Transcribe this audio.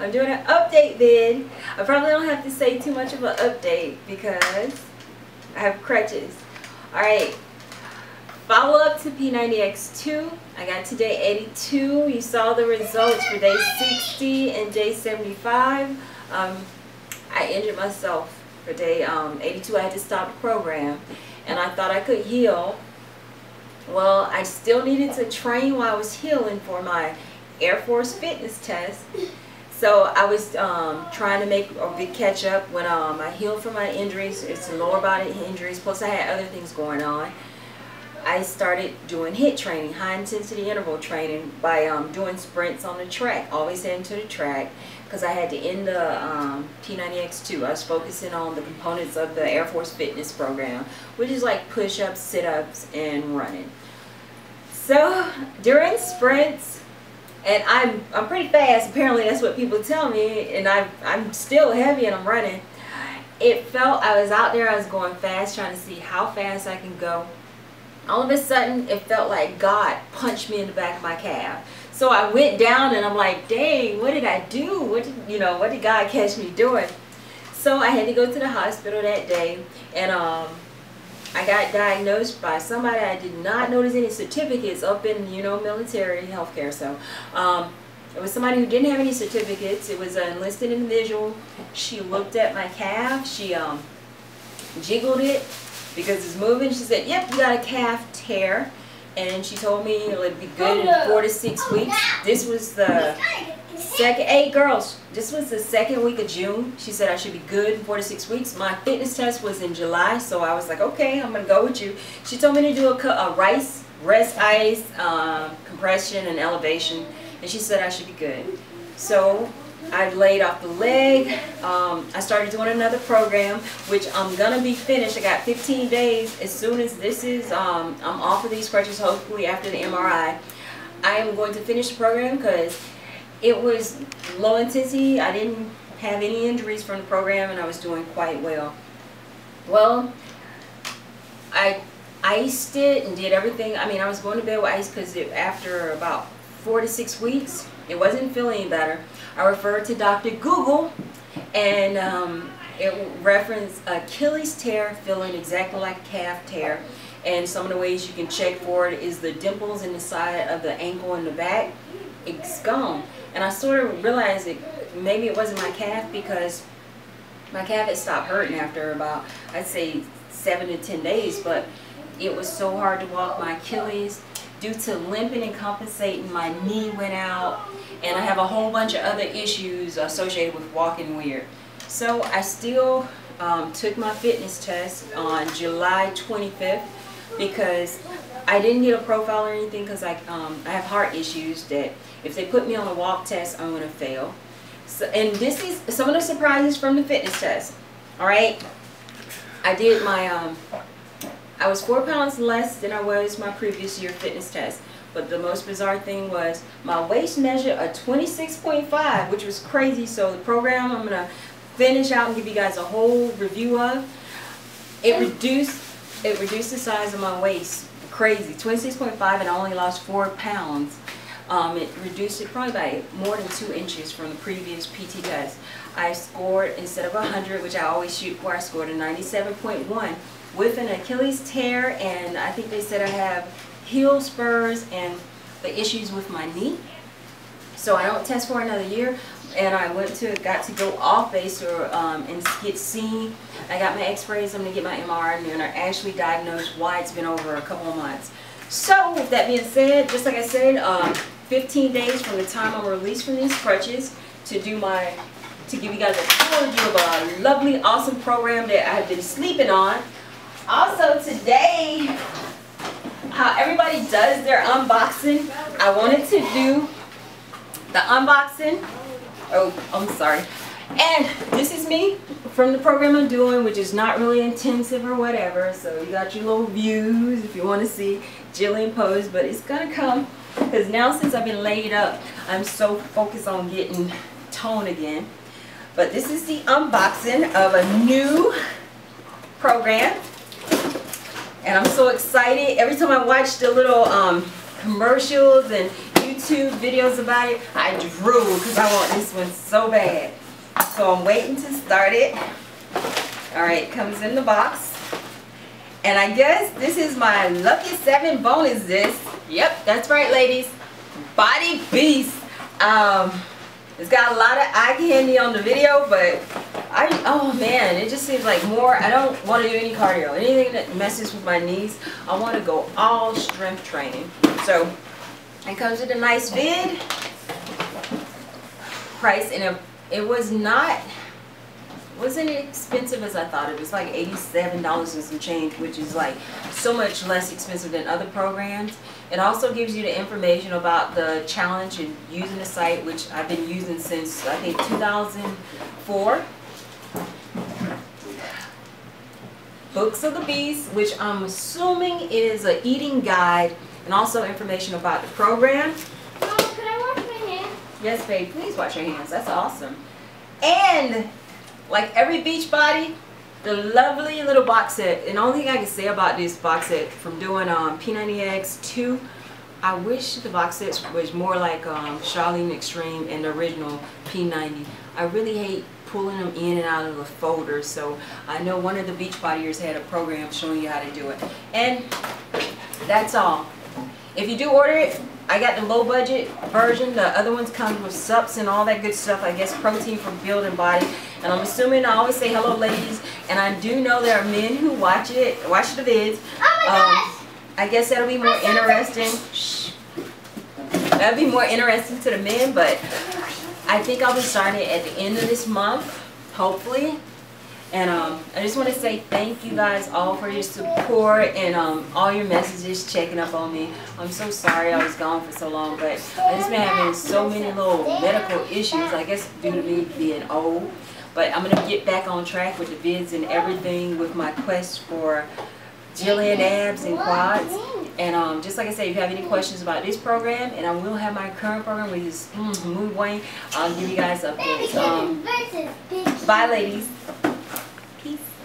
I'm doing an update vid. I probably don't have to say too much of an update because I have crutches. Alright, follow up to P90X2. I got to day 82. You saw the results for day 60 and day 75. I injured myself for day 82. I had to stop the program and I thought I could heal. Well, I still needed to train while I was healing for my Air Force Fitness test. So I was trying to make a big catch up when I healed from my injuries. It's lower body injuries, plus I had other things going on. I started doing HIIT training, high intensity interval training, by doing sprints on the track, always heading to the track, because I had to end the P90X2. I was focusing on the components of the Air Force Fitness program, which is like push-ups, sit-ups, and running. So during sprints, and I'm pretty fast, apparently that's what people tell me, and I'm still heavy and I'm running. It felt, I was out there, I was going fast, trying to see how fast I can go. All of a sudden, it felt like God punched me in the back of my calf. So I went down and I'm like, dang, what did I do? What did God catch me doing? So I had to go to the hospital that day, and I got diagnosed by somebody. I did not notice any certificates up in, military healthcare. So it was somebody who didn't have any certificates. It was an enlisted individual. She looked at my calf. She jiggled it because it's moving. She said, yep, you got a calf tear. And she told me it'd be good in 4 to 6 weeks. This was the second, hey girls, this was the second week of June. She said I should be good in 4 to 6 weeks. My fitness test was in July, so I was like, okay, I'm going to go with you. She told me to do a rice, rest ice, compression, and elevation. And she said I should be good. So I laid off the leg. I started doing another program, which I'm going to be finished. I got 15 days. As soon as this is, I'm off of these crutches, hopefully after the MRI. I am going to finish the program because it was low intensity. I didn't have any injuries from the program and I was doing quite well. Well, I iced it and did everything. I mean, I was going to bed with ice because after about 4 to 6 weeks, it wasn't feeling better. I referred to Dr. Google, and it referenced Achilles tear feeling exactly like calf tear. And some of the ways you can check for it is the dimples in the side of the ankle and the back. It's gone. And I sort of realized it, maybe it wasn't my calf, because my calf had stopped hurting after about, I'd say, 7 to 10 days. But it was so hard to walk my Achilles. Due to limping and compensating, my knee went out, and I have a whole bunch of other issues associated with walking weird. So I still took my fitness test on July 25th because I didn't get a profile or anything, because I have heart issues that if they put me on a walk test, I'm going to fail. So, and this is some of the surprises from the fitness test. All right, I did my I was 4 pounds less than I was my previous year fitness test. But the most bizarre thing was my waist measure of 26.5, which was crazy. So the program I'm going to finish out and give you guys a whole review of, it reduced the size of my waist. Crazy. 26.5, and I only lost 4 pounds. It reduced it probably by more than 2 inches from the previous PT test. I scored, instead of 100, which I always shoot for, I scored a 97.1 with an Achilles tear, and I think they said I have heel spurs and the issues with my knee. So I don't test for another year, and I got to go off base or and get seen. I got my x-rays, I'm going to get my MRI, and I actually diagnosed why it's been over a couple of months. So with that being said, just like I said, 15 days from the time I'm released from these crutches to give you guys a tour of a lovely, awesome program that I have been sleeping on. Also today, how everybody does their unboxing, I wanted to do the unboxing. Oh, I'm sorry. And this is me from the program I'm doing, which is not really intensive or whatever. So you got your little views if you want to see Jillian pose, but it's gonna come, because now since I've been laid up, I'm so focused on getting toned again. But this is the unboxing of a new program, and I'm so excited. Every time I watch the little commercials and YouTube videos about it, I drool because I want this one so bad. So I'm waiting to start it. Alright, comes in the box. And I guess this is my lucky 7 bonus disc. Yep, that's right, ladies. Body Beast. It's got a lot of eye candy on the video, but oh man, it just seems like more. I don't want to do any cardio, anything that messes with my knees. I want to go all strength training. So it comes with a nice vid price, and it was not, wasn't expensive as I thought. It was like $87 and some change, which is like so much less expensive than other programs. It also gives you the information about the challenge and using the site, which I've been using since I think 2004. Books of the Beast, which I'm assuming is an eating guide, and also information about the program. Mom, could I wash my hands? Yes, babe, please wash your hands. That's awesome. And like every Beachbody, the lovely little box set. And the only thing I can say about this box set from doing P90X2, I wish the box set was more like Charlene Extreme and the original P90. I really hate pulling them in and out of the folder. So I know one of the Beachbodyers had a program showing you how to do it. And that's all. If you do order it, I got the low budget version. The other ones come with sups and all that good stuff. I guess protein for building body. And I'm assuming, I always say hello ladies, and I do know there are men who watch it, watch the vids. Oh my gosh! I guess that'll be more interesting. Shh. That'll be more interesting to the men, but I think I'll be starting it at the end of this month, hopefully. And I just want to say thank you guys all for your support and all your messages, checking up on me. I'm so sorry I was gone for so long, but I've just been having so many little medical issues, I guess due to me being old. But I'm going to get back on track with the vids and everything with my quest for Jillian abs and quads. And just like I said, if you have any questions about this program, and I will have my current program, which is Mood Wayne, I'll give you guys updates. Bye ladies. Peace.